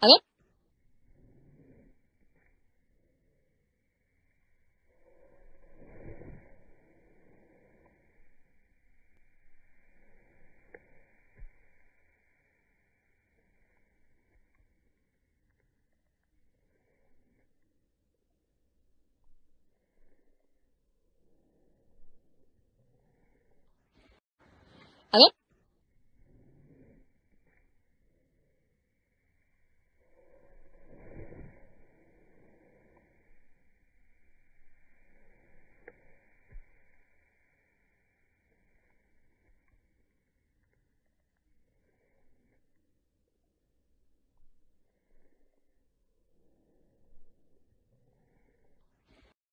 ¿Aló? ¿Aló?